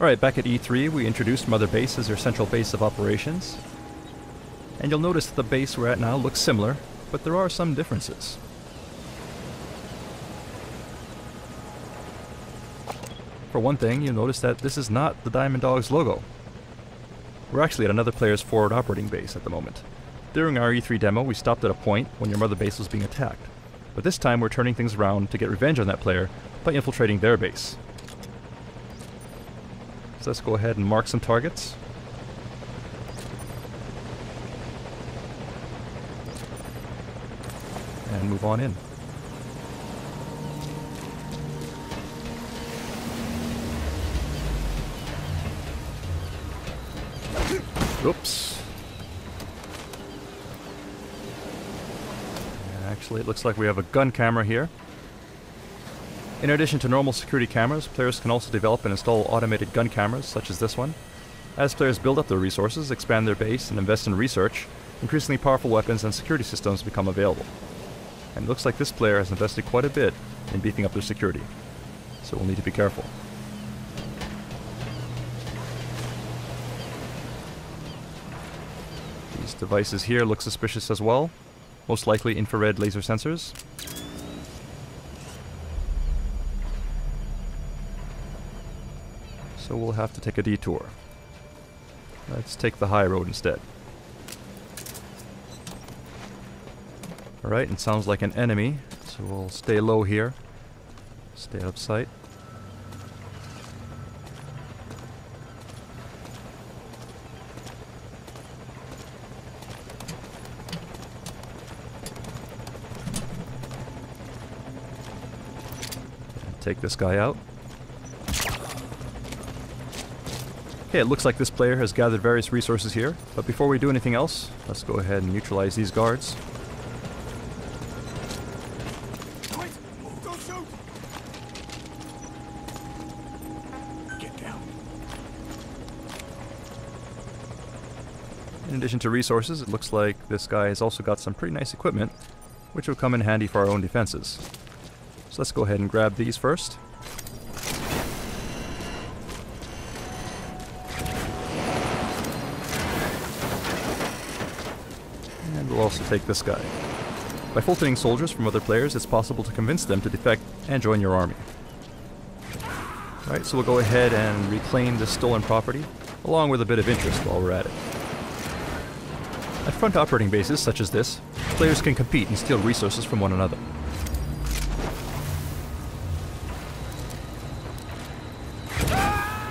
Alright, back at E3 we introduced Mother Base as our central base of operations. And you'll notice that the base we're at now looks similar, but there are some differences. For one thing, you'll notice that this is not the Diamond Dogs logo. We're actually at another player's forward operating base at the moment. During our E3 demo, we stopped at a point when your Mother Base was being attacked. But this time we're turning things around to get revenge on that player by infiltrating their base. So let's go ahead and mark some targets. And move on in. Oops. Actually, it looks like we have a gun camera here. In addition to normal security cameras, players can also develop and install automated gun cameras, such as this one. As players build up their resources, expand their base, and invest in research, increasingly powerful weapons and security systems become available. And it looks like this player has invested quite a bit in beefing up their security, so we'll need to be careful. These devices here look suspicious as well, most likely infrared laser sensors. So we'll have to take a detour. Let's take the high road instead. Alright, it sounds like an enemy, so we'll stay low here. Stay out of sight. And take this guy out. Okay, it looks like this player has gathered various resources here, but before we do anything else, let's go ahead and neutralize these guards. Wait, don't shoot. Get down. In addition to resources, it looks like this guy has also got some pretty nice equipment, which will come in handy for our own defenses. So let's go ahead and grab these first. Also take this guy. By Fultoning soldiers from other players, it's possible to convince them to defect and join your army. Alright, so we'll go ahead and reclaim this stolen property, along with a bit of interest while we're at it. At front operating bases such as this, players can compete and steal resources from one another.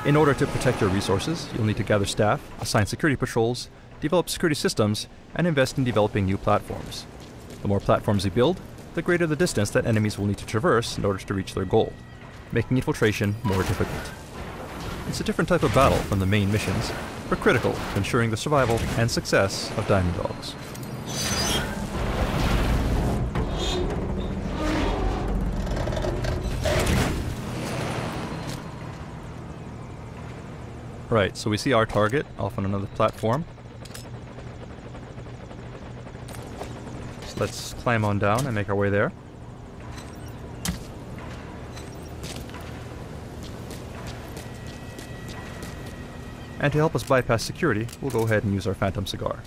In order to protect your resources, you'll need to gather staff, assign security patrols, develop security systems, and invest in developing new platforms. The more platforms you build, the greater the distance that enemies will need to traverse in order to reach their goal, making infiltration more difficult. It's a different type of battle from the main missions, but critical to ensuring the survival and success of Diamond Dogs. Right, so we see our target off on another platform. Let's climb on down and make our way there. And to help us bypass security, we'll go ahead and use our Phantom Cigar.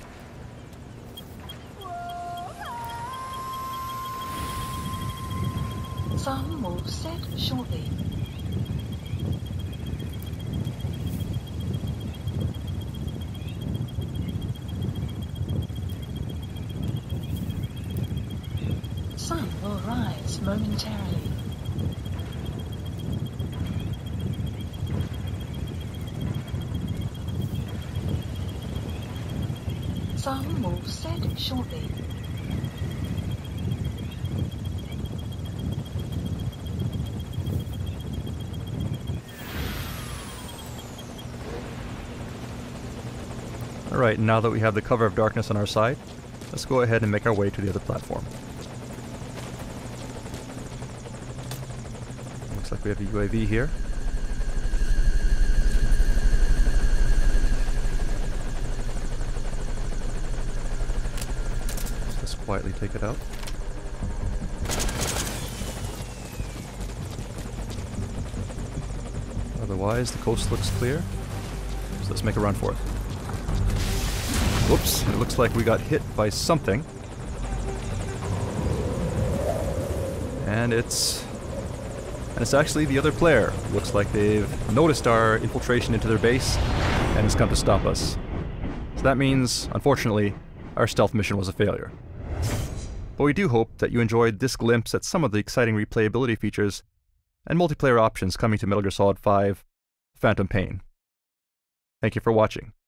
Some will set shortly. Sun will rise momentarily. Sun will set shortly. Alright, now that we have the cover of darkness on our side, let's go ahead and make our way to the other platform. Looks like we have a UAV here. Just quietly take it out. Otherwise, the coast looks clear. So let's make a run for it. Whoops, it looks like we got hit by something. And it's actually the other player. Looks like they've noticed our infiltration into their base and has come to stop us. So that means, unfortunately, our stealth mission was a failure. But we do hope that you enjoyed this glimpse at some of the exciting replayability features and multiplayer options coming to Metal Gear Solid V: Phantom Pain. Thank you for watching.